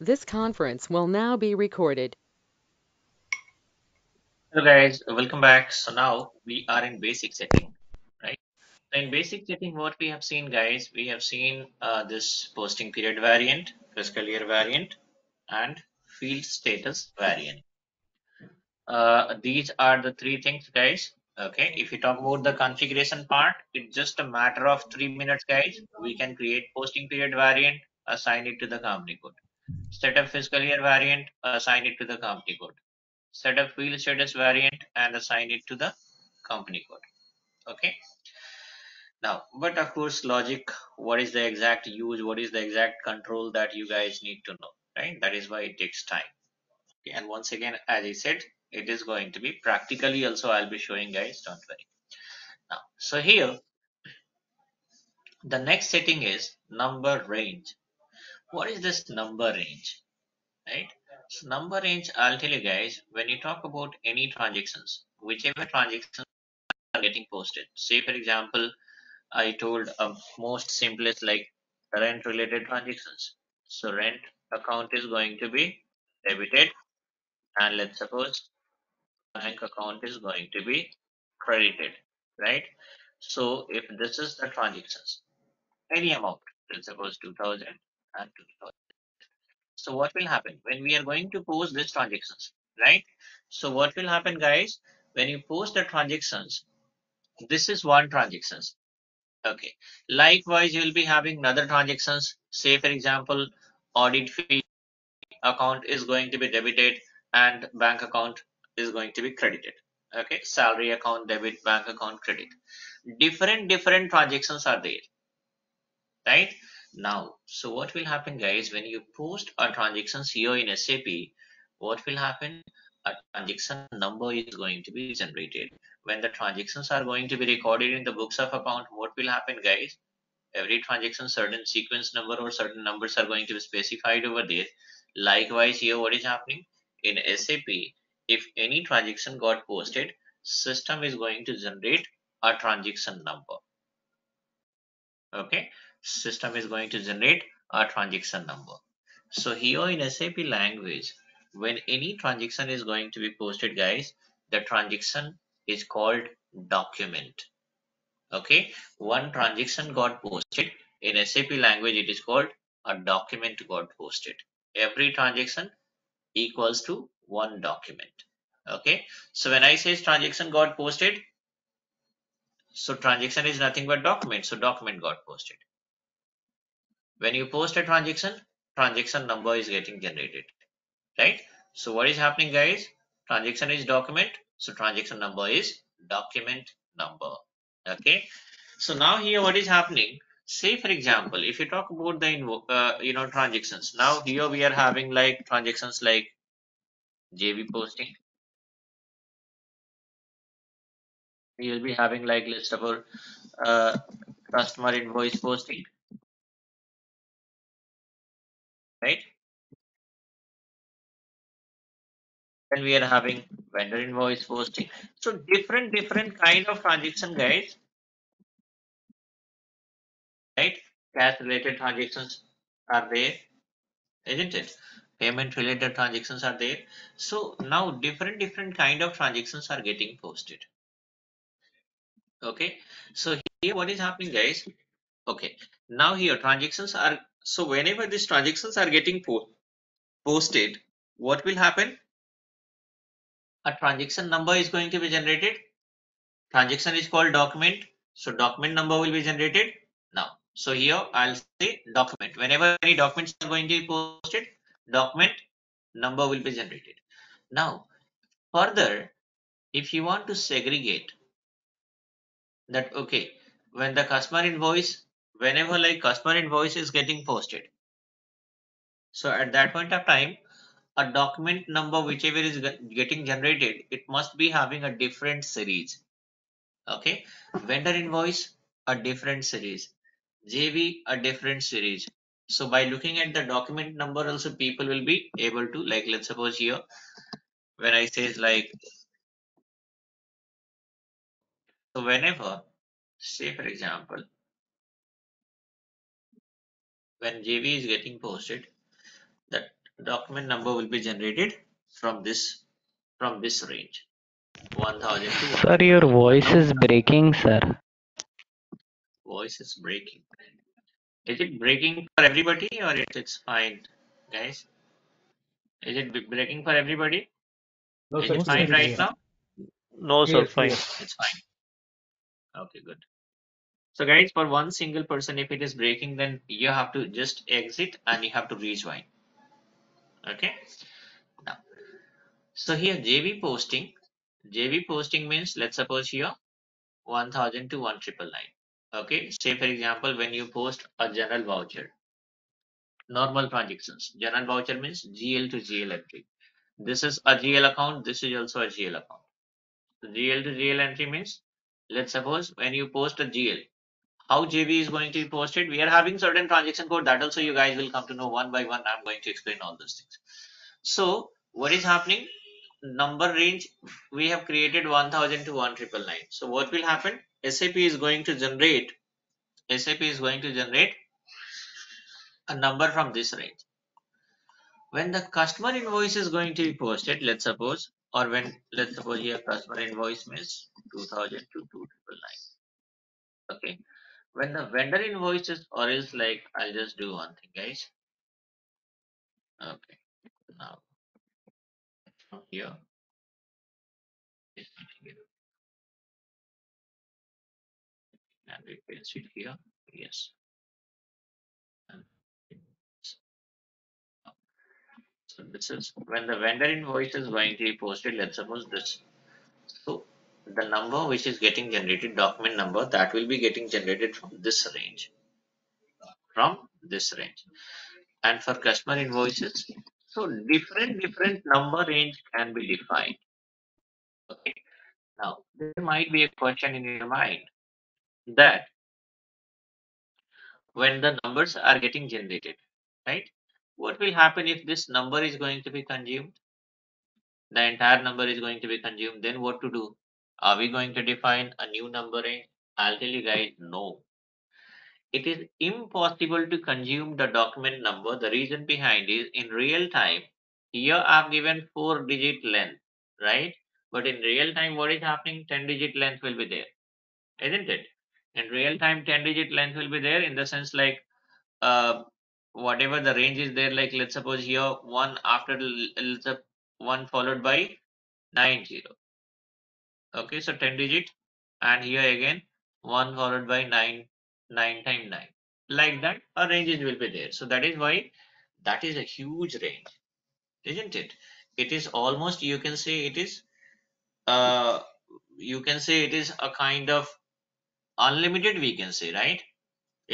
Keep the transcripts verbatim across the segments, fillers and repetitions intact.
This conference will now be recorded. Hello guys, welcome back. So now we are in basic setting, right? So in basic setting, what we have seen, guys, we have seen uh, this posting period variant, fiscal year variant, and field status variant. Uh, these are the three things, guys. Okay, if you talk about the configuration part, it's just a matter of three minutes, guys. We can create posting period variant, assign it to the company code. Set up fiscal year variant, assign it to the company code. Set up field status variant and assign it to the company code. Okay. Now, but of course, logic, what is the exact use, what is the exact control that you guys need to know, right? That is why it takes time. Okay. And once again, as I said, it is going to be practically also I'll be showing, guys, don't worry. Now, so here, the next setting is number range. What is this number range, right? So number range, I'll tell you guys, when you talk about any transactions, whichever transactions are getting posted, say for example, I told a most simplest like rent related transactions. So rent account is going to be debited. And let's suppose bank account is going to be credited, right? So if this is the transactions, any amount, let's suppose two thousand and two thousand. So what will happen when we are going to post these transactions, right? So what will happen, guys, when you post the transactions, this is one transactions. Okay. Likewise, you will be having another transactions. Say for example, audit fee account is going to be debited. And bank account is going to be credited. Okay, salary account debit, bank account credit. Different different transactions are there, right? Now, so what will happen, guys, when you post a transaction here in S A P? What will happen? A transaction number is going to be generated. When the transactions are going to be recorded in the books of account, what will happen, guys? Every transaction, certain sequence number or certain numbers are going to be specified over there. Likewise, here, what is happening? In S A P, if any transaction got posted, system is going to generate a transaction number. Okay, system is going to generate a transaction number. So here in S A P language, when any transaction is going to be posted, guys, the transaction is called document. Okay, one transaction got posted in S A P language, it is called a document got posted. Every transaction equals to one document. Okay, so when I say transaction got posted, so transaction is nothing but document, so document got posted. When you post a transaction, transaction number is getting generated, right? So what is happening, guys? Transaction is document, so transaction number is document number. Okay, so now here what is happening, say for example, if you talk about the uh, you know transactions, now here we are having like transactions like J V posting, we will be having like list about uh, customer invoice posting, right? Then we are having vendor invoice posting. So different different kind of transaction, guys. Right, cash related transactions are there, isn't it? Payment related transactions are there. So now different different kind of transactions are getting posted. Okay, so here what is happening, guys? Okay, now here transactions are, so whenever these transactions are getting po posted, what will happen? A transaction number is going to be generated. Transaction is called document, so document number will be generated. Now, so here I'll say document. Whenever any documents are going to be posted, document number will be generated. Now, further, if you want to segregate that, okay, when the customer invoice, whenever like customer invoice is getting posted, so at that point of time, a document number whichever is getting generated, it must be having a different series. Okay, vendor invoice, a different series. J V, a different series. So by looking at the document number also, people will be able to, like, let's suppose here when I say like, so whenever, say for example, when J V is getting posted, that document number will be generated from this from this range. one thousand. Sir, your voice is breaking, sir. Voice is breaking. Is it breaking for everybody or it, it's fine, guys? Is it breaking for everybody? No, is sir, it fine right now? No, sir, yes, fine. Yes. It's fine. Okay, good. So guys, for one single person, if it is breaking, then you have to just exit and you have to rejoin. Okay. Now, so here J V posting. J V posting means, let's suppose here one thousand to one triple nine. Okay, say for example, when you post a general voucher, normal transactions, general voucher means G L to G L entry. This is a G L account, this is also a G L account. So G L to G L entry means, let's suppose when you post a G L, how J V is going to be posted, we are having certain transaction code, that also you guys will come to know one by one. I'm going to explain all those things. So what is happening? Number range we have created one thousand to one triple nine. So what will happen? SAP is going to generate SAP is going to generate a number from this range. When the customer invoice is going to be posted, let's suppose, or when let's suppose here customer invoice means two thousand to two triple nine. Okay, when the vendor invoice is, or is like I'll just do one thing, guys. Okay, now here and we paste it here. Yes, so this is when the vendor invoice is going to be posted. Let's suppose this, so the number which is getting generated, document number, that will be getting generated from this range from this range and for customer invoices, so different different number range can be defined. Okay, now there might be a question in your mind that when the numbers are getting generated, right, what will happen if this number is going to be consumed? The entire number is going to be consumed, then what to do? Are we going to define a new number range? I'll tell you guys, no. It is impossible to consume the document number. The reason behind is, in real time, here I've given four digit length, right? But in real time, what is happening? ten digit length will be there, isn't it? In real time, ten digit length will be there in the sense like uh, whatever the range is there, like let's suppose here one after one followed by nine zero. Okay, so ten digit, and here again one followed by nine. nine times nine, like that our ranges will be there. So that is why that is a huge range, isn't it? It is almost, you can say it is uh you can say it is a kind of unlimited, we can say, right?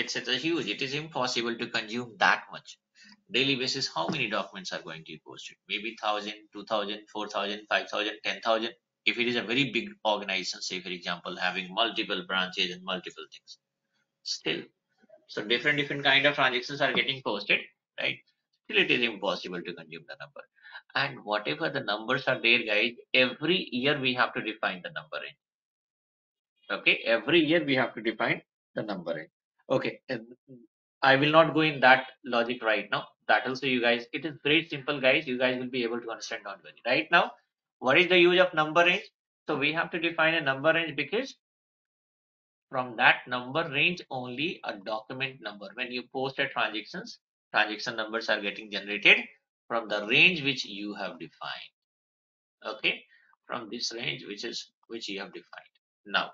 It's it's a huge, it is impossible to consume that much daily basis. How many documents are going to be posted? Maybe thousand, two thousand, four thousand, five thousand, ten thousand. If it is a very big organization, say for example having multiple branches and multiple things. Still, so different different kind of transactions are getting posted, right? Still it is impossible to consume the number, and whatever the numbers are there, guys, every year we have to define the number range. Okay, every year we have to define the number range. Okay, and I will not go in that logic right now. That also you guys, it is very simple, guys. You guys will be able to understand. Don't worry. Right now, what is the use of number range? So we have to define a number range because from that number range only a document number, when you post a transactions, transaction numbers are getting generated from the range which you have defined. Okay, from this range which is which you have defined. Now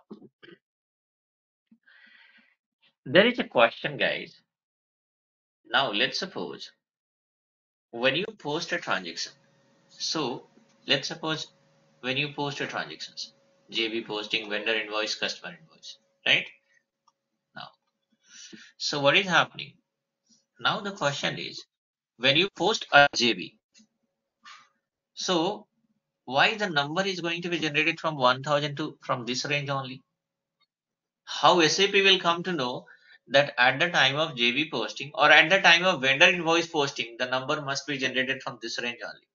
there is a question, guys. Now let's suppose when you post a transaction, so let's suppose when you post a transactions, J V posting, vendor invoice, customer invoice, right? Now, so what is happening now? The question is, when you post a J V, so why the number is going to be generated from one thousand to from this range only? How SAP will come to know that at the time of J V posting or at the time of vendor invoice posting, the number must be generated from this range only?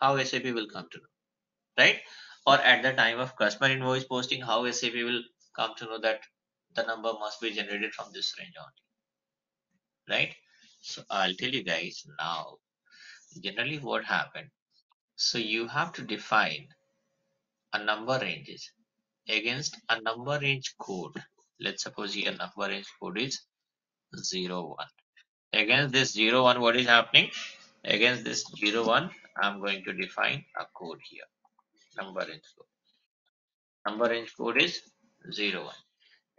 How SAP will come to know, right? Or at the time of customer invoice posting, how SAP will come to know that the number must be generated from this range only, right? So I'll tell you guys now. generally what happened, so you have to define a number ranges against a number range code. Let's suppose here number range code is zero one. Against this zero one, what is happening? Against this zero one, I'm going to define a code here. Number range code. Number range code is zero one.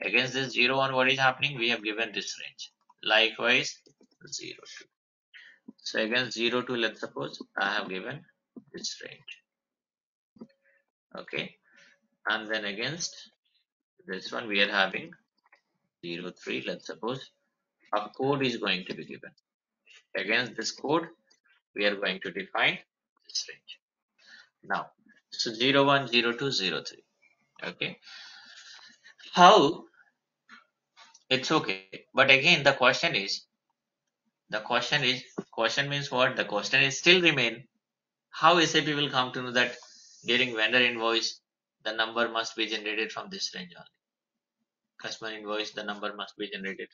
Against this zero one, what is happening? We have given this range. Likewise, zero two. So against zero two, let's suppose I have given this range. Okay. And then against this one, we are having zero three. Let's suppose a code is going to be given. Against this code, we are going to define this range. Now, so zero one, zero two, zero three. Okay. How? It's okay. But again, the question is, the question is, question means what? The question is still remain. How S A P will come to know that during vendor invoice, the number must be generated from this range only. Customer invoice, the number must be generated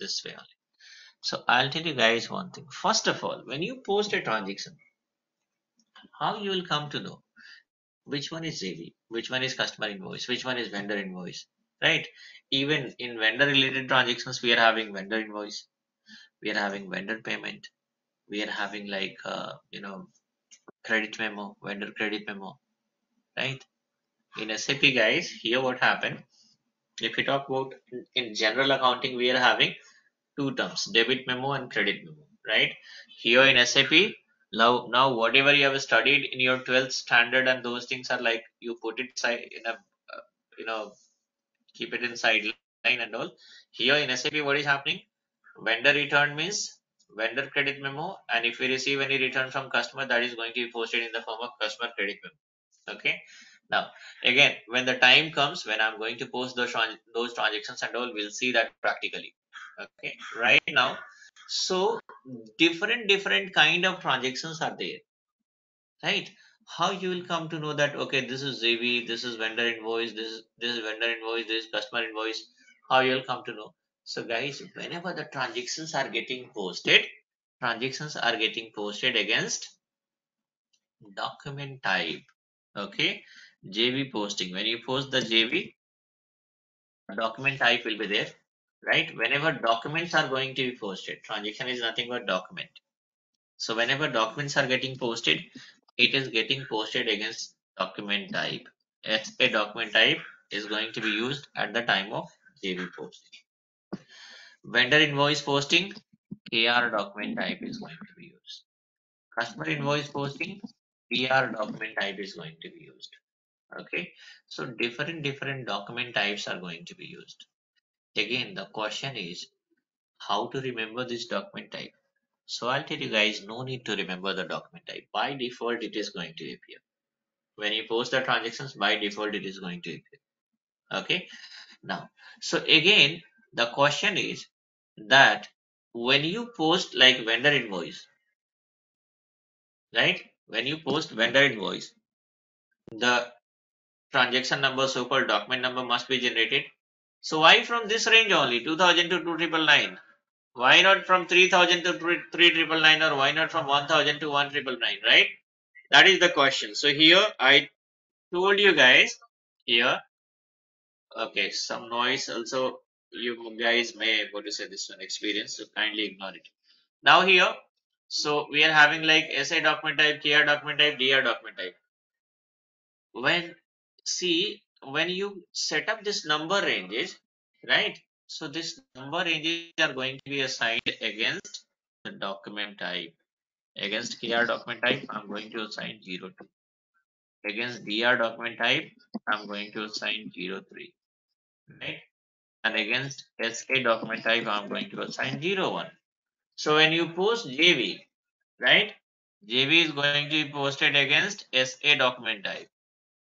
this way only. So I'll tell you guys one thing. First of all, when you post a transaction, how you will come to know which one is A V, which one is customer invoice, which one is vendor invoice, right? Even in vendor related transactions, we are having vendor invoice, we are having vendor payment, we are having like uh, you know, credit memo, vendor credit memo, right? In S A P guys, here what happened? If we talk about in general accounting, we are having two terms, debit memo and credit memo, right? Here in S A P, now, now whatever you have studied in your twelfth standard and those things are like you put it in a, you know, keep it in sideline and all. Here in S A P, what is happening? Vendor return means vendor credit memo, and if we receive any return from customer, that is going to be posted in the form of customer credit memo. Okay. Now, again, when the time comes, when I'm going to post those, trans those transactions and all, we'll see that practically. Okay, right now. So different, different kind of transactions are there, right? How you will come to know that, okay, this is Z V, this is vendor invoice, this is, this is vendor invoice, this is customer invoice, how you will come to know. So guys, whenever the transactions are getting posted, transactions are getting posted against document type. Okay. J V posting, when you post the J V, document type will be there, right? Whenever documents are going to be posted, transaction is nothing but document. So whenever documents are getting posted, it is getting posted against document type. S A document type is going to be used at the time of J V posting. Vendor invoice posting, K R document type is going to be used. Customer invoice posting, P R document type is going to be used. Okay, so different different document types are going to be used. Again, the question is how to remember this document type. So I'll tell you guys, no need to remember the document type. By default, it is going to appear. When you post the transactions, by default, it is going to appear. Okay, now, so again, the question is that when you post like vendor invoice, right? When you post vendor invoice, the transaction number, so called document number must be generated. So why from this range only, two thousand to two thousand nine hundred ninety-nine? Why not from three thousand to three thousand nine hundred ninety-nine, or why not from one thousand to one thousand nine hundred ninety-nine, right? That is the question. So here I told you guys here. Okay, some noise also you guys may go to say this one experience, so kindly ignore it. Now here, so we are having like S A document type, K R document type, D R document type. When see, when you set up this number ranges, right? So this number ranges are going to be assigned against the document type. Against K R document type, I'm going to assign zero two. Against D R document type, I'm going to assign zero three, right? And against S A document type, I'm going to assign zero one. So when you post J V, right? J V is going to be posted against S A document type.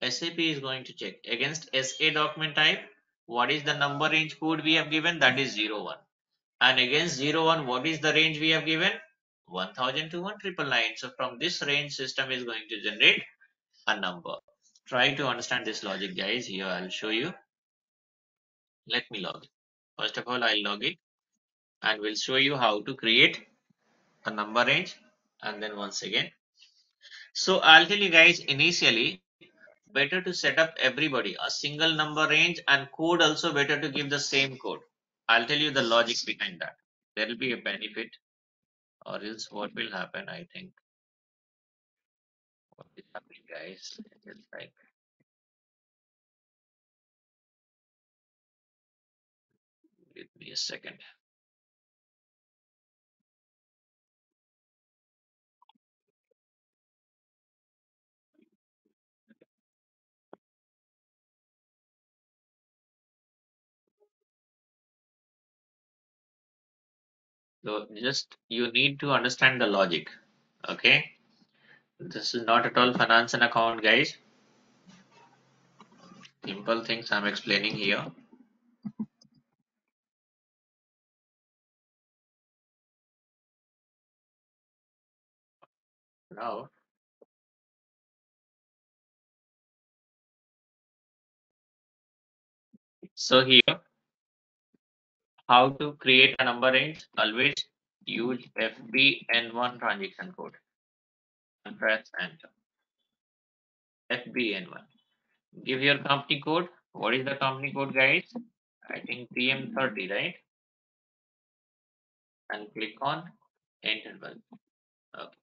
S A P is going to check against S A document type, what is the number range code we have given? That is zero one. And against zero one, what is the range we have given? one thousand to one thousand nine hundred ninety-nine. So from this range, system is going to generate a number. Try to understand this logic, guys. Here I'll show you. Let me log it. First of all, I'll log it. And we'll show you how to create a number range and then once again. So I'll tell you guys, initially better to set up everybody a single number range, and code also better to give the same code. I'll tell you the logic behind that. There will be a benefit, or else what will happen, I think. What is happening, guys? It's like give me a second. So just you need to understand the logic. Okay, this is not at all finance and account, guys. Simple things I'm explaining here. Now so here, how to create a number range? Always use F B N one transaction code and press enter. F B N one. Give your company code. What is the company code, guys? I think P M thirty, right? And click on enter button. Okay.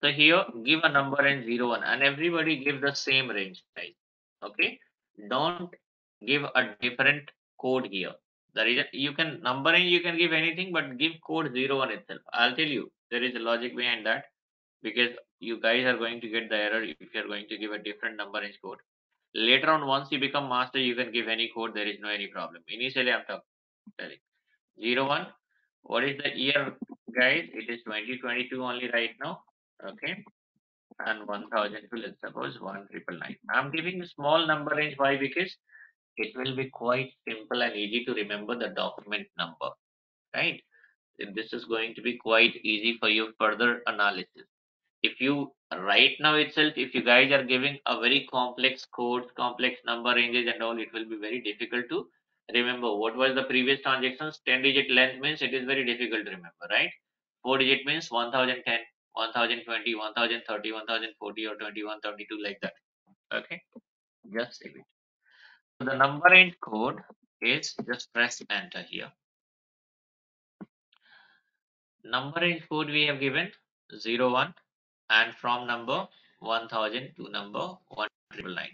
So here, give a number range zero one, and everybody give the same range, guys. Okay. Don't give a different code here. The reason you can number range, you can give anything, but give code zero one itself. I'll tell you, there is a logic behind that, because you guys are going to get the error if you're going to give a different number range code. Later on, once you become master, you can give any code, there is no any problem. Initially, I'm talking zero one. What is the year, guys? It is twenty twenty-two only right now. Okay. And one thousand, let's suppose one triple nine. I'm giving a small number range. Why? Because it will be quite simple and easy to remember the document number, right? This is going to be quite easy for your further analysis. If you right now itself, if you guys are giving a very complex codes, complex number ranges and all, it will be very difficult to remember. What was the previous transactions? ten digit length means it is very difficult to remember, right? four digit means one thousand ten, one thousand twenty, one thousand thirty, one thousand forty or twenty-one thirty-two, like that. Okay, just save it. The number range code is, just press enter here. Number range code we have given zero one, and from number one thousand to number one triple nine.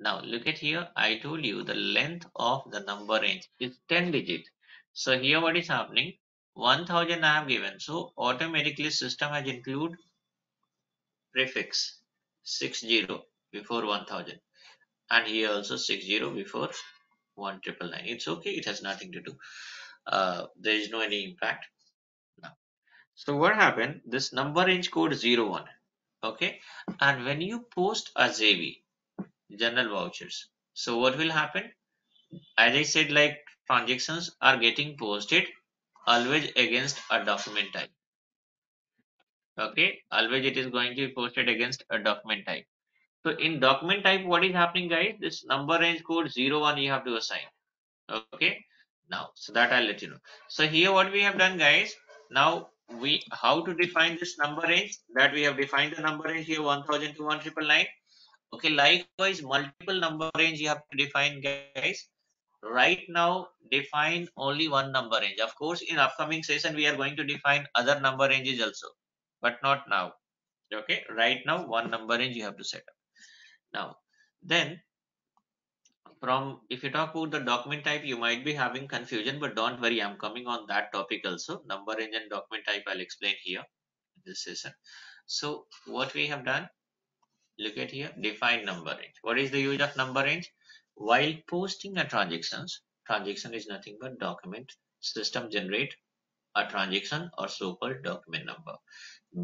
Now look at here, I told you the length of the number range is ten digit. So here what is happening, one thousand I have given, so automatically system has included prefix sixty before one thousand. And here also sixty before one triple nine. It's okay. It has nothing to do. Uh, there is no any impact. No. So what happened? This number range code zero one. Okay. And when you post a J V, general vouchers. So what will happen? As I said, like transactions are getting posted always against a document type. Okay. Always it is going to be posted against a document type. So in document type, what is happening, guys? This number range code zero one you have to assign. Okay. Now, so that I'll let you know. So here what we have done, guys, now we, how to define this number range, that we have defined the number range here one thousand to one triple nine. Okay. Likewise, multiple number range you have to define, guys. Right now, define only one number range. Of course, in upcoming session, we are going to define other number ranges also, but not now. Okay. Right now, one number range you have to set up. Now, then from, if you talk about the document type, you might be having confusion, but don't worry, I'm coming on that topic also. Number range and document type, I'll explain here in this session. So what we have done, look at here, define number range. What is the use of number range? While posting a transactions, transaction is nothing but document, system generate a transaction or so-called document number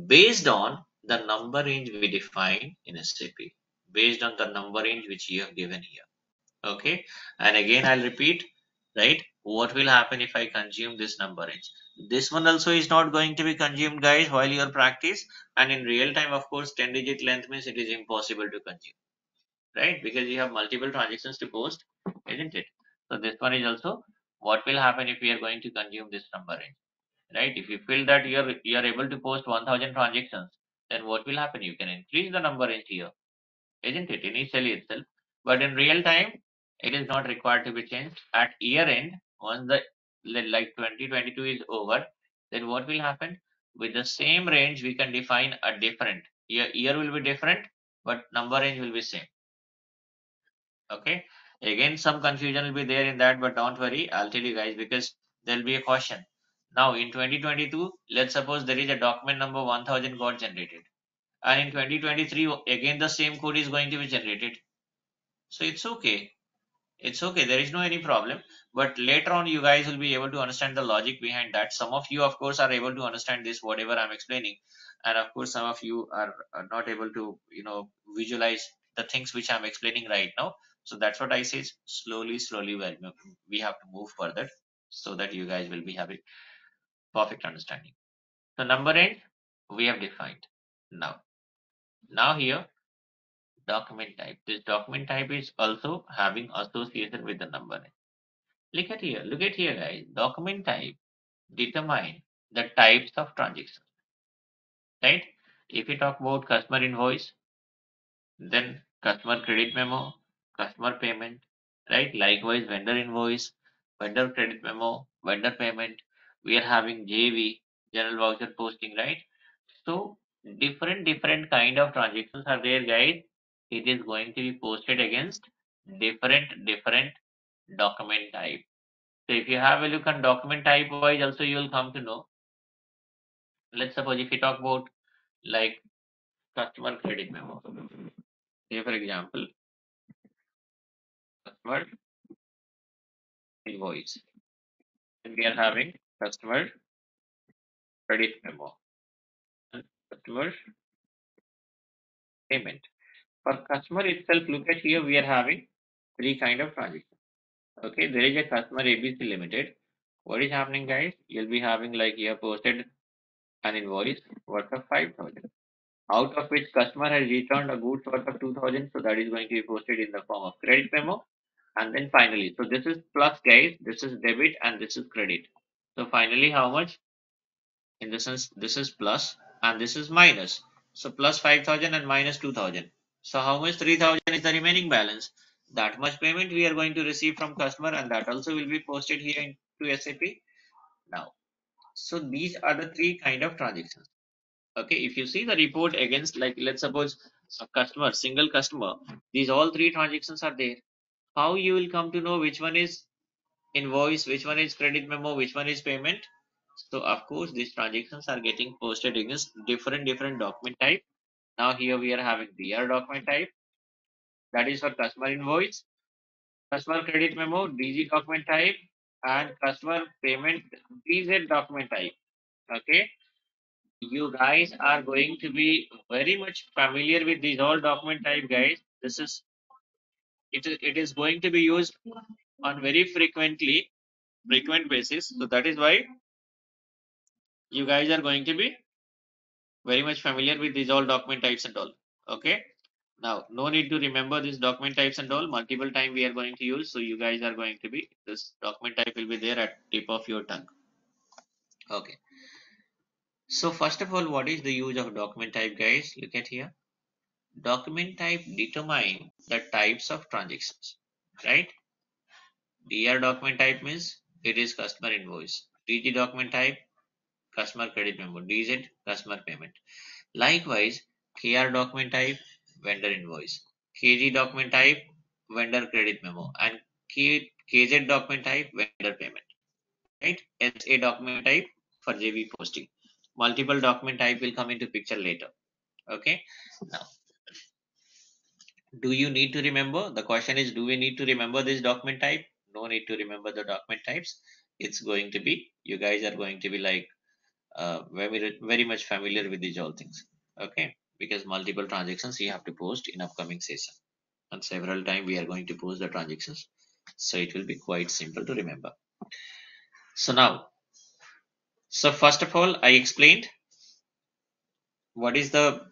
based on the number range we define in S A P. Based on the number range which you have given here. Okay. And again, I'll repeat, right? What will happen if I consume this number range? This one also is not going to be consumed, guys, while you are practice. And in real time, of course, ten digit length means it is impossible to consume, right? Because you have multiple transactions to post, isn't it? So this one is also, what will happen if we are going to consume this number range? right? If you feel that you're you're able to post one thousand transactions, then what will happen? You can increase the number in here, isn't it, initially itself? But in real time, it is not required to be changed. At year end, once the like twenty twenty-two is over, then what will happen? With the same range, we can define a different year. Year will be different, but number range will be same. Okay, again some confusion will be there in that, but don't worry, I'll tell you guys, because there will be a caution. Now in twenty twenty-two, let's suppose there is a document number one thousand got generated, and in twenty twenty-three again the same code is going to be generated. So it's okay, it's okay, there is no any problem. But later on you guys will be able to understand the logic behind that. Some of you of course are able to understand this whatever I'm explaining, and of course some of you are, are not able to, you know, visualize the things which I'm explaining right now. So that's what I say, slowly slowly well, we have to move further so that you guys will be having perfect understanding. So number range we have defined. Now now here document type, this document type is also having association with the number range. Look at here, look at here guys, document type determine the types of transactions, right? If we talk about customer invoice, then customer credit memo, customer payment, right? Likewise vendor invoice, vendor credit memo, vendor payment. We are having J V, general voucher posting, right? So different different kind of transactions are there guys. It is going to be posted against different different document type. So if you have a look on document type wise also, you will come to know. Let's suppose if you talk about like customer credit memo, say for example customer invoice, and we are having customer credit memo and customer payment. For customer itself, look at here, we are having three kind of transactions. Okay, there is a customer A B C Limited. What is happening guys? You'll be having like you have posted an invoice worth of five thousand, out of which customer has returned a goods worth of two thousand. So that is going to be posted in the form of credit memo. And then finally, so this is plus guys, this is debit and this is credit. So finally how much? In this sense, this is plus and this is minus. So plus five thousand and minus two thousand. So how much? three thousand is the remaining balance. That much payment we are going to receive from customer, and that also will be posted here into S A P now. So these are the three kind of transactions. Okay, if you see the report against, like let's suppose a customer, single customer, these all three transactions are there. How you will come to know which one is invoice, which one is credit memo, which one is payment? So of course these transactions are getting posted against different different document type. Now here we are having D R document type, that is for customer invoice, customer credit memo, D G document type, and customer payment, D Z document type. Okay, you guys are going to be very much familiar with these all document type guys. This is it is it is going to be used on very frequently frequent basis. So that is why you guys are going to be very much familiar with these all document types and all. Okay, now no need to remember these document types and all, multiple time we are going to use. So you guys are going to be, this document type will be there at tip of your tongue. Okay, so first of all, what is the use of document type guys? Look at here, document type determine the types of transactions, right? D R document type means it is customer invoice, D G document type customer credit memo, D Z customer payment. Likewise K R document type vendor invoice, K G document type vendor credit memo, and K KZ document type vendor payment, right? S A document type for J V posting. Multiple document type will come into picture later. Okay, now do you need to remember? The question is, do we need to remember this document type? No need to remember the document types. It's going to be, you guys are going to be like uh, very very much familiar with these all things. Okay, because multiple transactions you have to post in upcoming session, and several times we are going to post the transactions, so it will be quite simple to remember. So now, so first of all, I explained what is the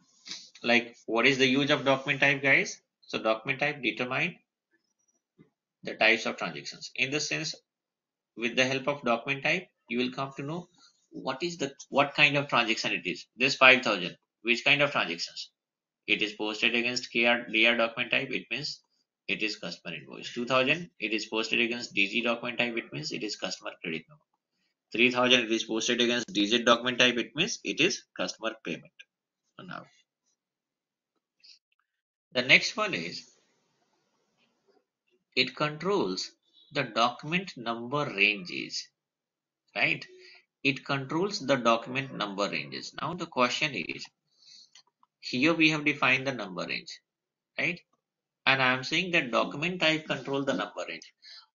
like what is the use of document type guys. So document type determine the types of transactions. In the sense, with the help of document type, you will come to know what is the what kind of transaction it is. This five thousand, which kind of transactions? It is posted against D R document type, it means it is customer invoice. Two thousand, it is posted against D G document type, it means it is customer credit number. Three thousand, it is posted against D G document type, it means it is customer payment. So now the next one is it controls the document number ranges, right? It controls the document number ranges. Now the question is, here we have defined the number range, right? And I am saying that document type control the number range.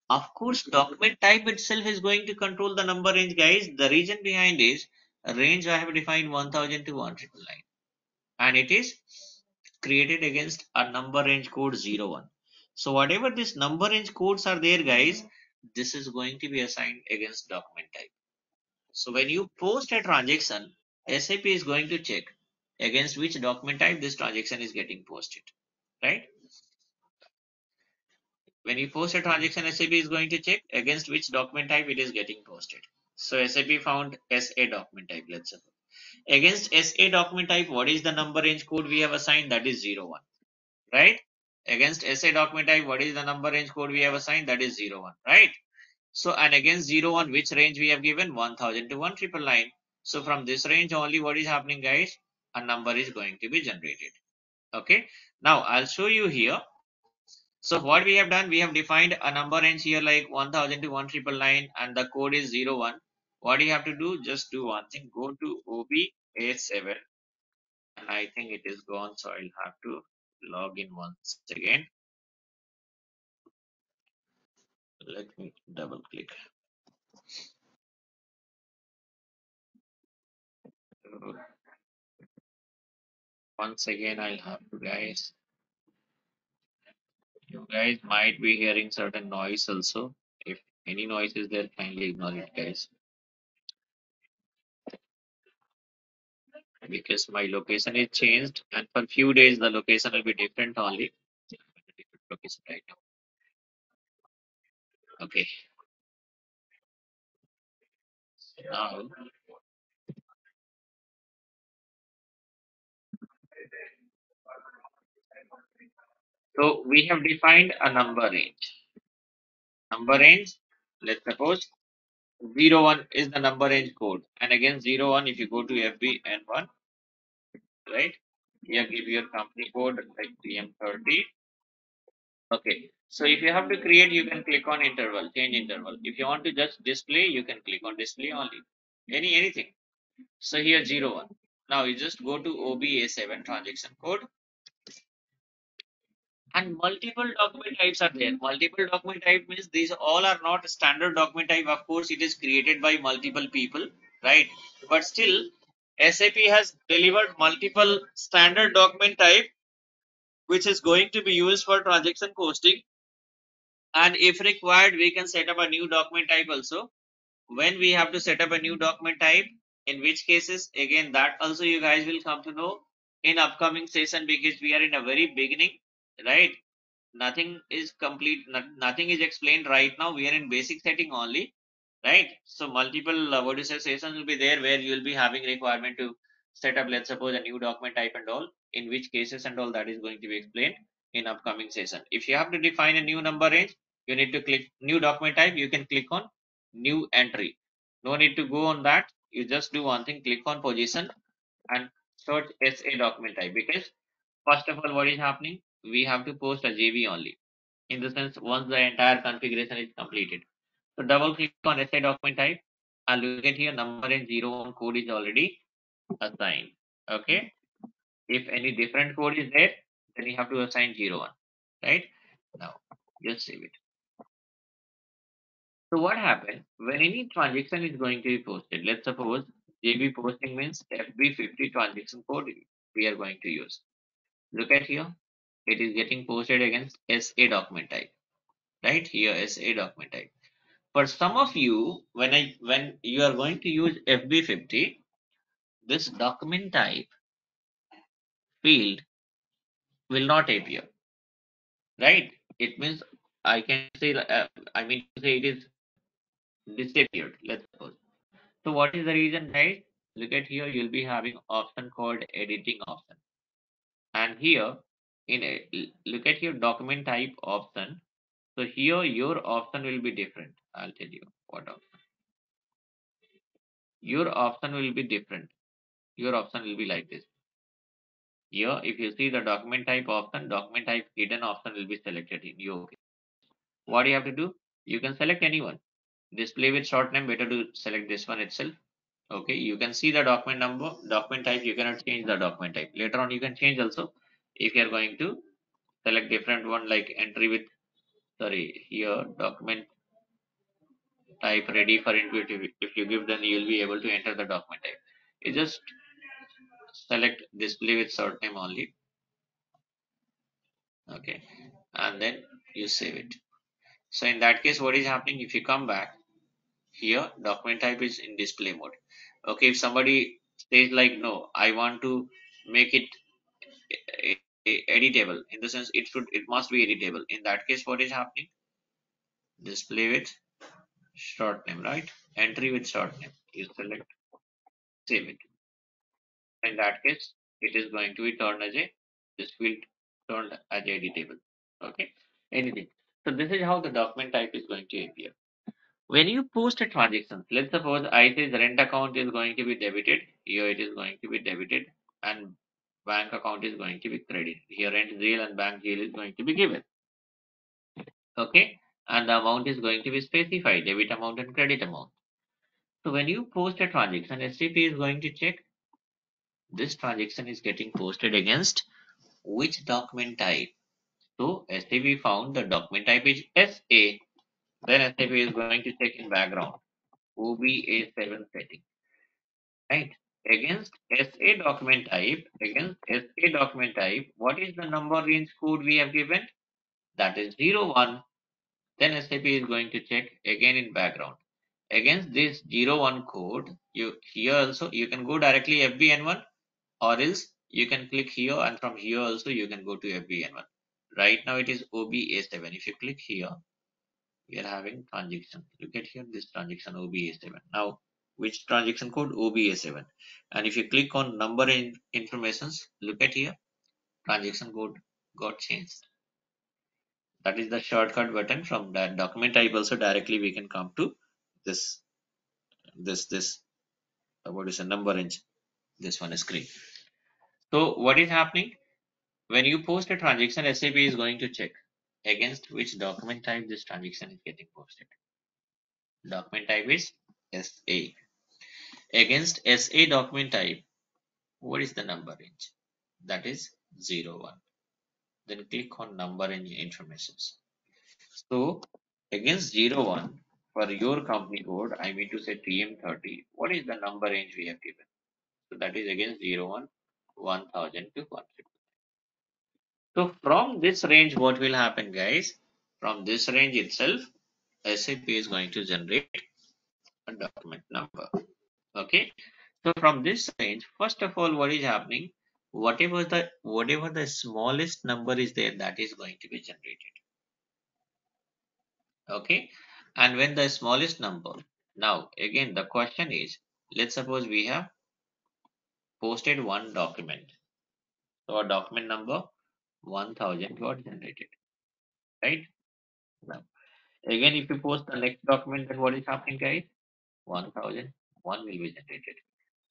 Of course, document type itself is going to control the number range, guys. The reason behind is range I have defined one thousand to one thousand nine hundred ninety-nine, and it is created against a number range code zero one. So whatever this number range codes are there, guys, this is going to be assigned against document type. So when you post a transaction, S A P is going to check against which document type this transaction is getting posted, right? When you post a transaction, S A P is going to check against which document type it is getting posted. So S A P found S A document type, let's suppose. Against S A document type, what is the number range code we have assigned? That is zero one, right? Against S A document type, what is the number range code we have assigned? That is zero one, right? So, and against zero one, which range we have given? one thousand to one thousand nine hundred ninety-nine. So from this range only, what is happening, guys? A number is going to be generated. Okay, now I'll show you here. So what we have done, we have defined a number range here like one thousand to one thousand nine hundred ninety-nine, and the code is zero one. What you have to do, just do one thing, go to O B A seven, and I think it is gone, so I'll have to log in once again. Let me double click. Once again, I'll have to, guys. You guys might be hearing certain noise also. If any noise is there, kindly ignore it, guys, because my location is changed, and for few days the location will be different only. Different location right now. Okay. Now so we have defined a number range. Number range, let's suppose zero one is the number range code, and again zero one, if you go to F B N one, right, here give your company code like P M thirty. Okay, so if you have to create, you can click on interval, change interval. If you want to just display, you can click on display only, any anything. So here zero one. Now you just go to O B A seven transaction code, and multiple document types are there. Multiple document type means these all are not standard document type. Of course, it is created by multiple people, right? But still, S A P has delivered multiple standard document type, which is going to be used for transaction posting. And if required, we can set up a new document type also. When we have to set up a new document type, in which cases, again, that also you guys will come to know in upcoming session, because we are in a very beginning. Right, nothing is complete, not, nothing is explained right now. We are in basic setting only, right? So multiple uh, what do you say, sessions will be there where you will be having requirement to set up, let's suppose, a new document type and all, in which cases and all that is going to be explained in upcoming session. If you have to define a new number range, you need to click new document type. You can click on new entry. No need to go on that. You just do one thing, click on position and search S A document type, because first of all, what is happening? We have to post a J V only, in the sense once the entire configuration is completed. So double click on S A document type and look at here, number and zero one code is already assigned. Okay, if any different code is there, then you have to assign zero one, right? Now just save it. So what happens when any transaction is going to be posted? Let's suppose J V posting means F B fifty transaction code we are going to use. Look at here. It is getting posted against S A document type, right? Here S A document type. For some of you, when I when you are going to use F B fifty, this document type field will not appear, right? It means I can say uh, I mean to say it is disappeared. Let's suppose So what is the reason, guys? Look at here, you'll be having option called editing option, and here in a, look at here, document type option. So here your option will be different. I'll tell you what option. Your option will be different. Your option will be like this. Here, if you see the document type option, document type hidden option will be selected in your case. What do you have to do? You can select anyone. Display with short name, better to select this one itself. Okay, you can see the document number, document type. You cannot change the document type. Later on, you can change also. If you are going to select different one, like entry with, sorry, here document type ready for intuitive. If you give, then you'll be able to enter the document type. You just select display with short name only. Okay, and then you save it. So in that case, what is happening? If you come back here, document type is in display mode. Okay, if somebody says like, no, I want to make it editable, in the sense it should, it must be editable. In that case, what is happening? Display with short name, right? Entry with short name. You select, save it. In that case, it is going to be turned as a, this field turned as editable. Okay, anything. So this is how the document type is going to appear. When you post a transaction, let's suppose I say the rent account is going to be debited. Here it is going to be debited and bank account is going to be credited. Here rent real and bank real is going to be given. Okay. And the amount is going to be specified, debit amount and credit amount. So when you post a transaction, S C P is going to check this transaction is getting posted against which document type. So S C P found the document type is S A. Then S C P is going to check in background O B A seven setting, right? Against S A document type, against S A document type, what is the number range code we have given? That is zero one. Then S C P is going to check again in background. Against this zero one code, you here also you can go directly F B N one, or else you can click here, and from here also you can go to F B N one. Right now it is O B A seven. If you click here, we are having transaction. Look at here, this transaction O B A seven. Now, which transaction code? O B A seven. And if you click on number and informations, look at here, transaction code got changed. That is the shortcut button. From that document type also directly we can come to this, this, this, what is the number range? This one is green. So what is happening? When you post a transaction, S A P is going to check against which document type this transaction is getting posted. Document type is S A. Against S A document type, what is the number range? That is zero one. Then click on number and informations. So against zero one, for your company code, I mean to say T M thirty, what is the number range we have given? So that is against zero one, one thousand to one fifty. So from this range, what will happen, guys? From this range itself, S A P is going to generate a document number. Okay. So from this range, first of all, what is happening? Whatever the whatever the smallest number is there, that is going to be generated. Okay. And when the smallest number, now again the question is, let's suppose we have posted one document. So our document number one thousand got generated, right? Now again, if you post the next document, then what is happening, guys? One thousand one will be generated.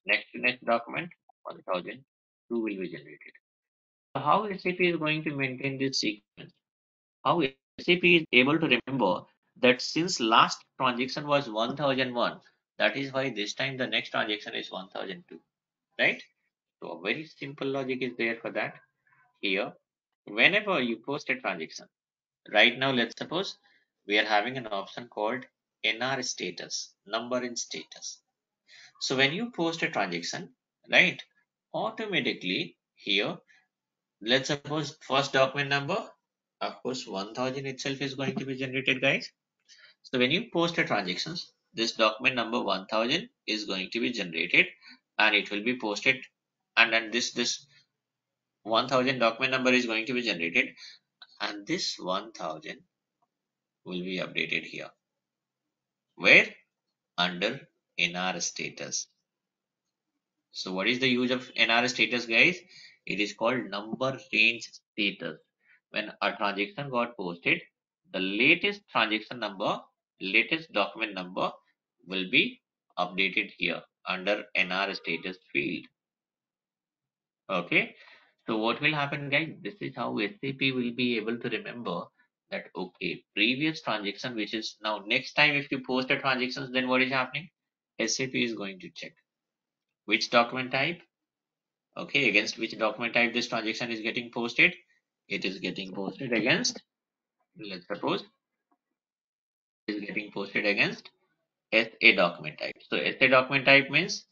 Next to next document, one thousand two will be generated. So how S A P is going to maintain this sequence? How S A P is able to remember that since last transaction was one thousand one, that is why this time the next transaction is one thousand two, right? So a very simple logic is there for that. Here, whenever you post a transaction, right now let's suppose we are having an option called N R status, number in status. So when you post a transaction, right, automatically here, let's suppose first document number, of course one thousand itself is going to be generated, guys. So when you post a transactions, this document number one thousand is going to be generated and it will be posted, and then this this one thousand document number is going to be generated, and this one thousand will be updated here. Where? Under N R status. So what is the use of N R status, guys? It is called number range status. When a transaction got posted, the latest transaction number, latest document number will be updated here under N R status field. Okay, so what will happen, guys? This is how S A P will be able to remember that, okay, previous transaction, which is now next time if you post the transactions, then what is happening? S A P is going to check which document type, okay, against which document type this transaction is getting posted. It is getting posted against, let's suppose it is getting posted against S A document type. So S A document type means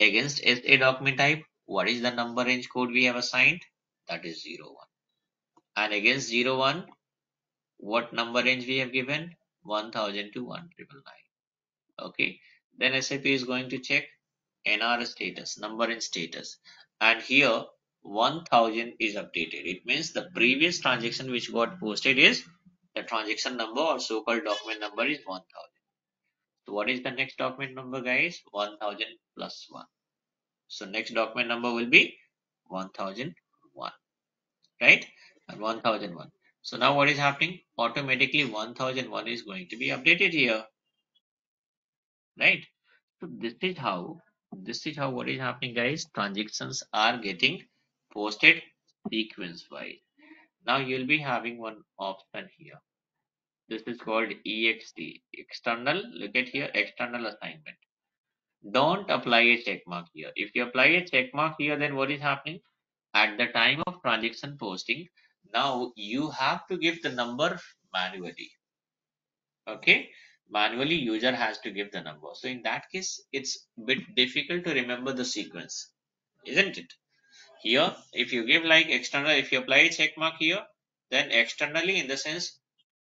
against S A document type, what is the number range code we have assigned? That is zero one. And against zero one, what number range we have given? one thousand to one thousand nine hundred ninety-nine. Okay, then S A P is going to check N R status, number range status, and here one thousand is updated. It means the previous transaction which got posted is the transaction number or so-called document number is one thousand. So what is the next document number, guys? one thousand plus one. So next document number will be one thousand one, right? And one thousand one. So now what is happening? Automatically one thousand one is going to be updated here, right? So this is how, this is how what is happening, guys. Transactions are getting posted sequence wise. Now you'll be having one option here. This is called E X T, external. Look at here, external assignment. Don't apply a check mark here. If you apply a check mark here, then what is happening? At the time of transaction posting, now you have to give the number manually. Okay, manually user has to give the number. So in that case, it's a bit difficult to remember the sequence, isn't it? Here, if you give like external, if you apply a check mark here, then externally, in the sense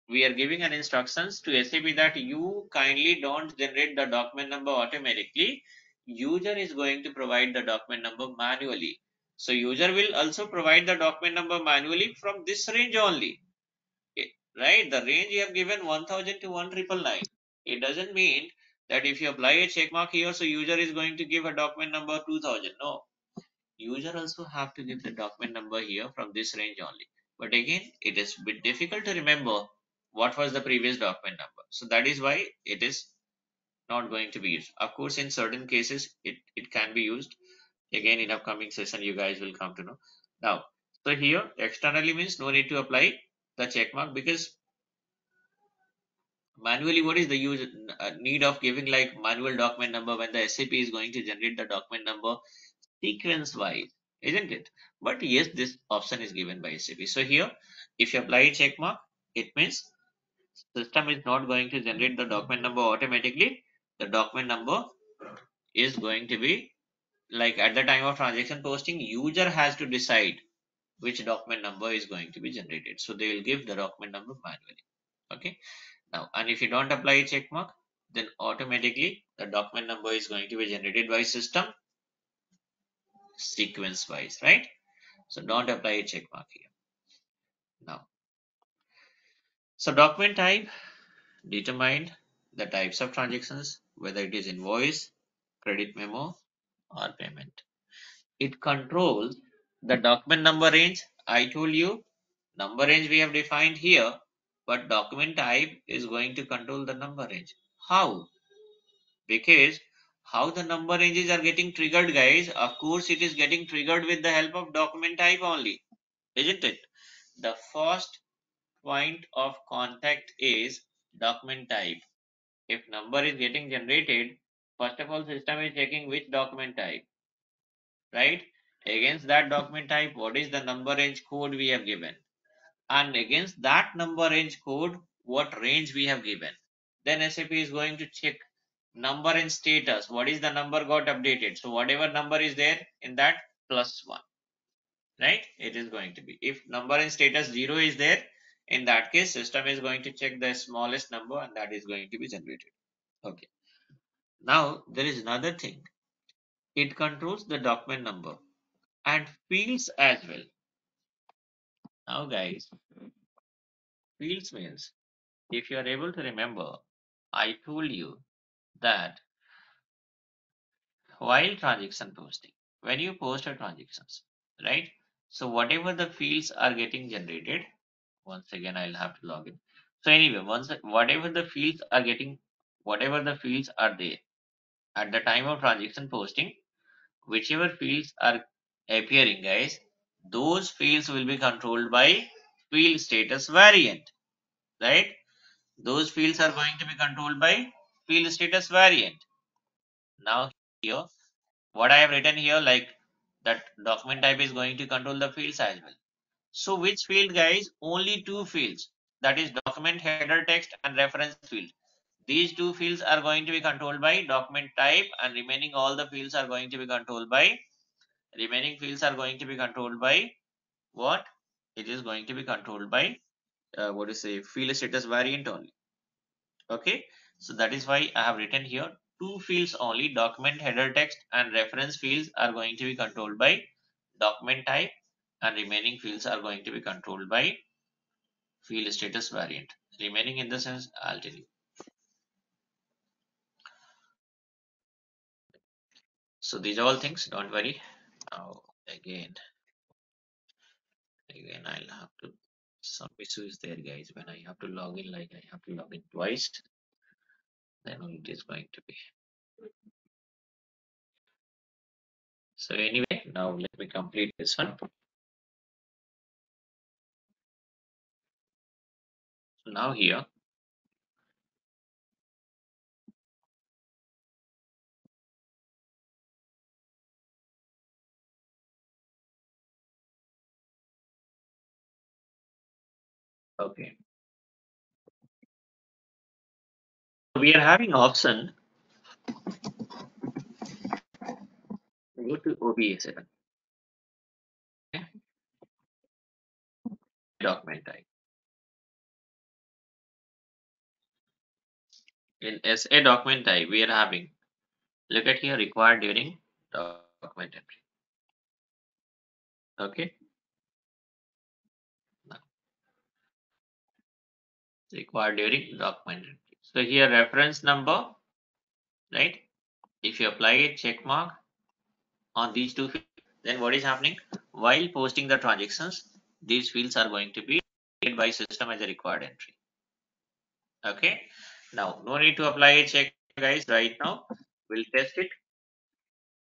we are giving an instructions to S A P that you kindly don't generate the document number automatically. User is going to provide the document number manually. So user will also provide the document number manually from this range only, right? The range you have given one thousand to one thousand nine hundred ninety-nine. It doesn't mean that if you apply a check mark here, so user is going to give a document number two thousand. No, user also have to give the document number here from this range only. But again, it is a bit difficult to remember what was the previous document number. So that is why it is not going to be used. Of course, in certain cases, it, it can be used. Again, in upcoming session, you guys will come to know. Now, so here, externally means no need to apply the check mark, because manually, what is the use, uh, need of giving like manual document number when the S A P is going to generate the document number sequence wise, isn't it? But yes, this option is given by S A P. So here, if you apply a check mark, it means system is not going to generate the document number automatically. The document number is going to be like at the time of transaction posting, user has to decide which document number is going to be generated. So they will give the document number manually. Okay. Now, and if you don't apply a check mark, then automatically the document number is going to be generated by system sequence wise, right? So don't apply a check mark here. Now, so document type determined the types of transactions, whether it is invoice, credit memo, or payment. It controls the document number range. I told you number range we have defined here, but document type is going to control the number range. How? Because how the number ranges are getting triggered, guys? Of course, it is getting triggered with the help of document type only, isn't it? The first point of contact is document type. If number is getting generated, first of all, system is checking which document type, right? Against that document type, what is the number range code we have given? And against that number range code, what range we have given? Then S A P is going to check number and status. What is the number got updated? So whatever number is there in that plus one, right? It is going to be. If number and status zero is there, in that case, system is going to check the smallest number and that is going to be generated. Okay. Now, there is another thing. It controls the document number and fields as well. Now, guys, fields means, if you are able to remember, I told you that while transaction posting, when you post your transactions, right? So whatever the fields are getting generated, once again I'll have to log in. So anyway, once whatever the fields are getting, whatever the fields are there at the time of transaction posting, whichever fields are appearing, guys, those fields will be controlled by field status variant, right? Those fields are going to be controlled by field status variant. Now here, what I have written here, like that document type is going to control the fields as well. So which field, guys? Only two fields, that is document header text and reference field. These two fields are going to be controlled by document type, and remaining all the fields are going to be controlled by remaining fields are going to be controlled by what? It is going to be controlled by uh, what do you say, field status variant only. Okay, so that is why I have written here two fields only, document header text and reference fields are going to be controlled by document type, and remaining fields are going to be controlled by field status variant. Remaining in the sense, I'll tell you. So these are all things, don't worry. Now again, again I'll have to, some issues there, guys, when I have to log in, like I have to log in twice, then it is going to be. So anyway, now let me complete this one. So now here, okay, we are having option, go to O B A seven, okay. Document type. In S A document type, we are having, look at here, required during document entry. Okay. Required during document entry. So here reference number, right? If you apply a check mark on these two fields, then what is happening? While posting the transactions, these fields are going to be created by system as a required entry. Okay. Now no need to apply a check, guys, right now. We'll test it.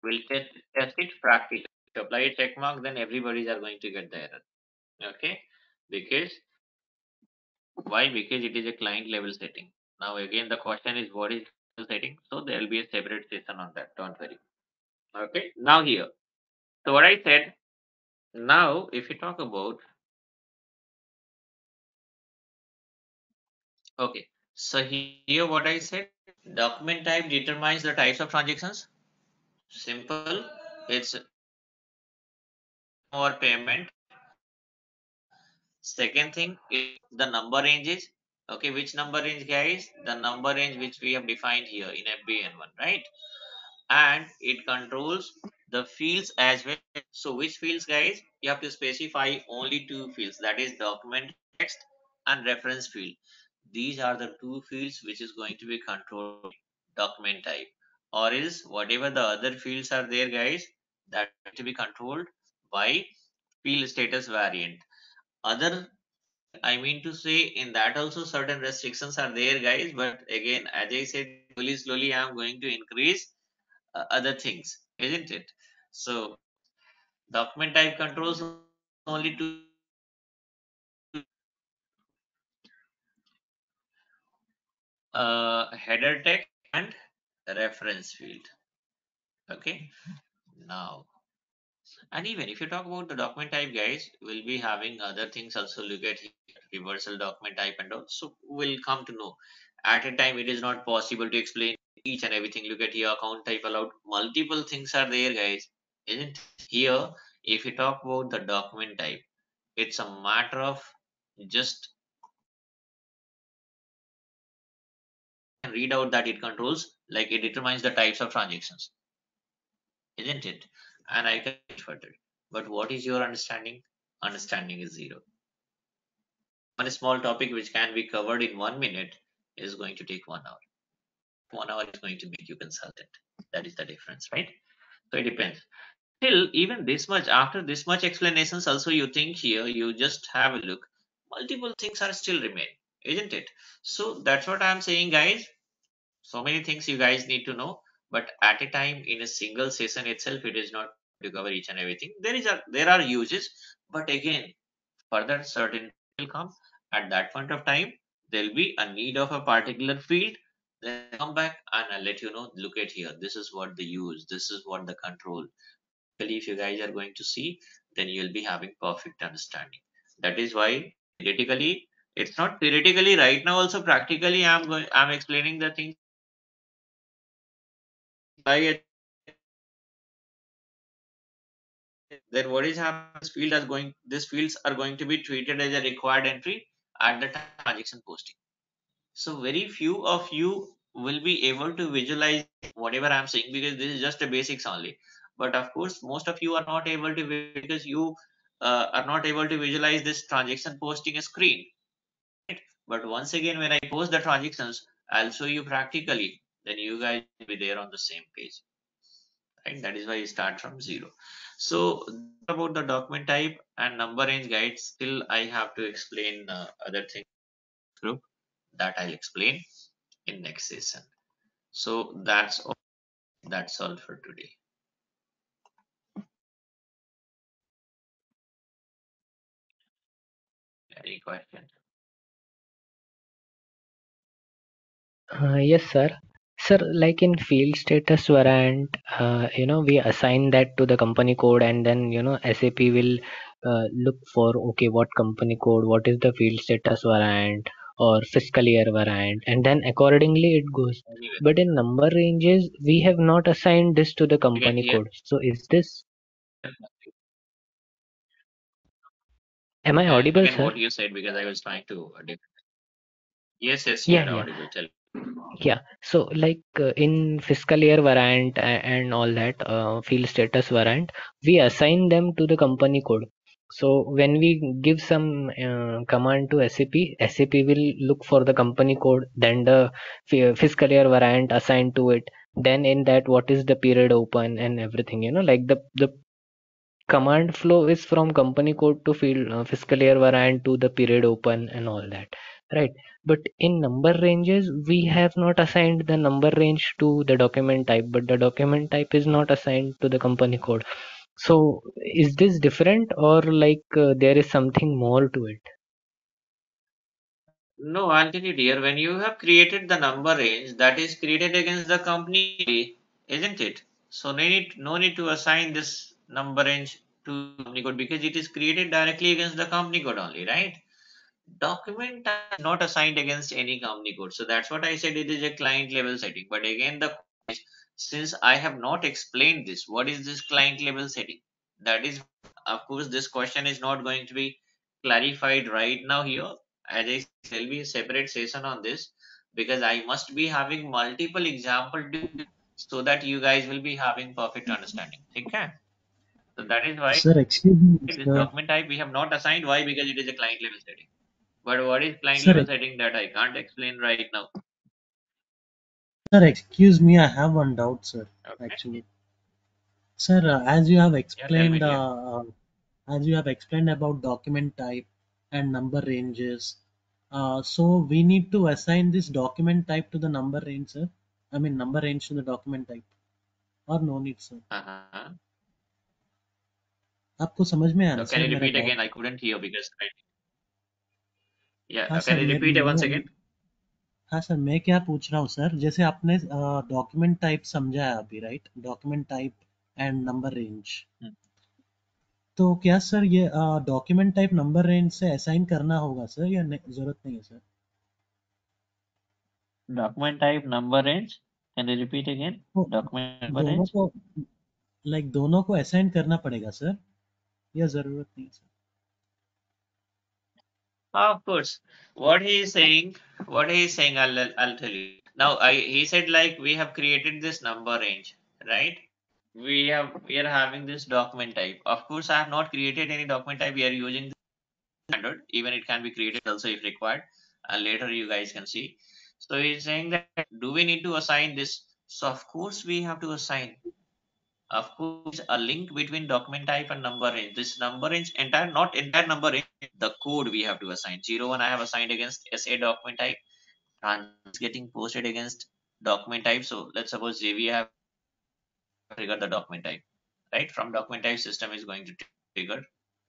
We'll test test it practically. If you apply a check mark, then everybody's are going to get the error. Okay, because why? Because it is a client level setting. Now again the question is, what is the setting? So there will be a separate session on that, don't worry. Okay, now here, so what I said, now if you talk about, okay, so here what I said, document type determines the types of transactions. Simple, it's or payment. Second thing is the number ranges. Okay, which number range, guys? The number range which we have defined here in F B N one, right? And it controls the fields as well. So which fields, guys? You have to specify only two fields, that is document text and reference field. These are the two fields which is going to be controlled document type, or else whatever the other fields are there, guys, that to be controlled by field status variant. Other, I mean to say, in that also certain restrictions are there, guys, but again, as I said, slowly slowly I am going to increase uh, other things, isn't it? So document type controls only two. Uh, header text and reference field. Okay, now, and even if you talk about the document type, guys, we'll be having other things also. Look at here, reversal document type and all. So we'll come to know at a time, it is not possible to explain each and everything. Look at here, account type allowed, multiple things are there, guys, isn't here? If you talk about the document type, it's a matter of just read out that it controls, like it determines the types of transactions, isn't it? And I can get further, but what is your understanding? Understanding is zero. One small topic which can be covered in one minute is going to take one hour. One hour is going to make you consultant. That is the difference, right? So it depends. Still, even this much, after this much explanations also, you think here, you just have a look, multiple things are still remain, isn't it? So that's what I'm saying, guys. So many things you guys need to know, but at a time, in a single session itself, it is not to cover each and everything. There is a, there are uses, but again, further certain will come. At that point of time, there will be a need of a particular field. Then come back and I'll let you know, look at here, this is what the use, this is what the control. If you guys are going to see, then you'll be having perfect understanding. That is why theoretically, it's not theoretically right now, also practically I'm going, I'm explaining the thing. Then what is happening, this field is going, these fields are going to be treated as a required entry at the time of transaction posting. So very few of you will be able to visualize whatever I'm saying, because this is just a basics only. But of course, most of you are not able to, because you uh, are not able to visualize this transaction posting screen. Right? But once again, when I post the transactions, I'll show you practically. Then you guys will be there on the same page. Right? That is why you start from zero. So about the document type and number range guides, still I have to explain uh, other things group that I'll explain in next session. So that's all. That's all for today. Any question? Uh, yes, sir. Sir, like in field status variant, uh, you know, we assign that to the company code, and then, you know, S A P will uh, look for, okay, what company code, what is the field status variant or fiscal year variant, and then accordingly it goes. Anyway. But in number ranges, we have not assigned this to the company yeah, yeah. code. So is this? Am I audible, sir? What you said, because I was trying to. Yes, yes, yeah, yeah. Audible. Tell yeah. So, like uh, in fiscal year variant and all that uh, field status variant, we assign them to the company code. So when we give some uh, command to S A P, S A P will look for the company code, then the fiscal year variant assigned to it. Then in that, what is the period open and everything? You know, like the the. Command flow is from company code to field uh, fiscal year variant to the period open and all that, right? But in number ranges, we have not assigned the number range to the document type, but the document type is not assigned to the company code. So is this different, or like uh, there is something more to it? No, Anthony dear, when you have created the number range, that is created against the company, isn't it? So no need, no need to assign this number range to company code, because it is created directly against the company code only, right? Document is not assigned against any company code. So that's what I said, it is a client level setting. But again, the since I have not explained this, what is this client level setting? That is, of course, this question is not going to be clarified right now here. As I said, there will be a separate session on this, because I must be having multiple examples so that you guys will be having perfect understanding. Okay? So that is why, sir, excuse me, this sir. document type we have not assigned. Why? Because it is a client level setting. But what is client sir, level setting, that I can't explain right now. Sir, excuse me, I have one doubt, sir. Okay. Actually, sir, uh, as you have explained, yeah, uh, uh, as you have explained about document type and number ranges, uh, so we need to assign this document type to the number range, sir. I mean, number range to the document type, or no need, sir? Uh huh. आपको समझ में आया? Can you repeat again? I couldn't hear because I... Yeah, can you repeat once again? हाँ sir, मैं क्या पूछ रहा हूँ सर, जैसे आपने document type समझा है अभी, right? Document type and number range. तो क्या सर ये document type number range से assign करना होगा सर, या जरूरत नहीं है sir? Document type number range. Can you repeat again? Document number range. Like दोनों को assign करना पड़ेगा सर? Yeah, जरूरत नहीं है. Of course, what he is saying, what he is saying, I'll, I'll tell you. Now, I, he said like we have created this number range, right? We have, we are having this document type. Of course, I have not created any document type. We are using the standard. Even it can be created also if required. And later you guys can see. So he is saying that do we need to assign this? So of course we have to assign. of course a link between document type and number range. This number range entire, not entire number range, the code we have to assign. zero one I have assigned against S A document type, and it's getting posted against document type. So let's suppose J V have triggered the document type, right? From document type, system is going to trigger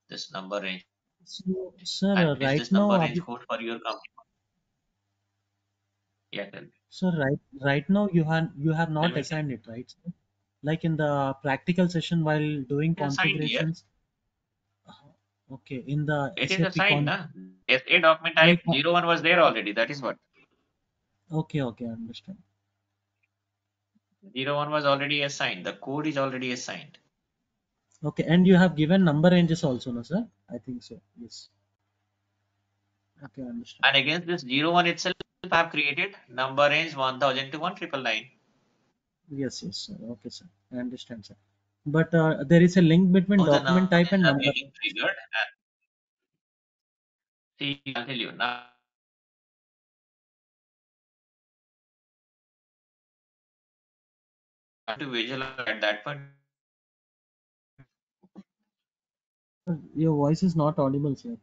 this number range. So, sir, and right this now, number range code for your company. Yeah, tell me. So right, right now you have you have not assigned it, right? Sir? Like in the practical session while doing configurations. Here. Okay, in the it S A P is assigned, na? S A document type like, zero one was there already. That is what. Okay, okay, I understand. zero one was already assigned. The code is already assigned. Okay, and you have given number ranges also, no, sir? I think so. Yes. Okay, I understand. And against this zero one itself, I have created number range one thousand to one thousand nine hundred ninety-nine. Yes, yes, sir. Okay, sir. I understand, sir. But uh, there is a link between oh, document type and number. Triggered. See, I'll tell you now. To visualize at that point. Your voice is not audible, sir.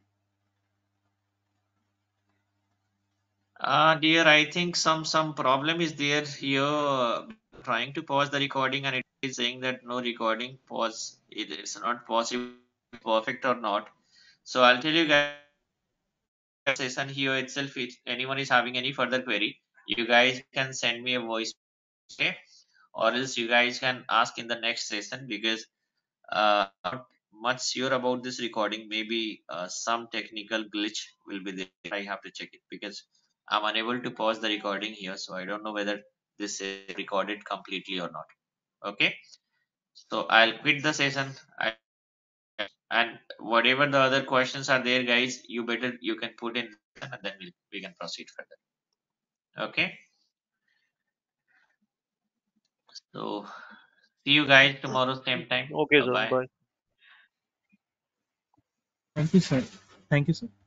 Ah, uh, dear, I think some some problem is there here. Trying to pause the recording and it is saying that no recording pause. It is not possible, perfect or not. So I'll tell you guys, session here itself. If anyone is having any further query, you guys can send me a voice, okay? Or else you guys can ask in the next session, because uh, not much sure about this recording. Maybe uh, some technical glitch will be there. I have to check it because I'm unable to pause the recording here, so I don't know whether this is recorded completely or not. Okay, so I'll quit the session, I, and whatever the other questions are there, guys, you better you can put in, and then we, we can proceed further. Okay. So see you guys tomorrow same time. Okay, sir. Bye. Bye. Thank you, sir. Thank you, sir.